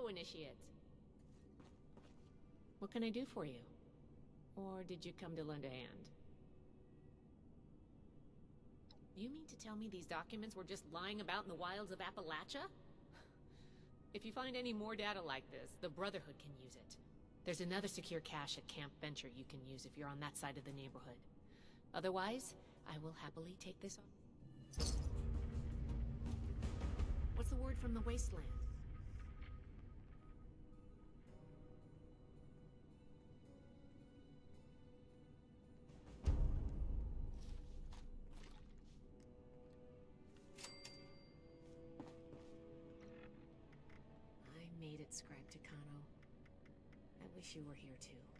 Hello, Initiate. What can I do for you? Or did you come to lend a hand? You mean to tell me these documents were just lying about in the wilds of Appalachia? If you find any more data like this, the Brotherhood can use it. There's another secure cache at Camp Venture you can use if you're on that side of the neighborhood. Otherwise, I will happily take this on. What's the word from the wasteland? I made it, Scribe Tucano. I wish you were here too.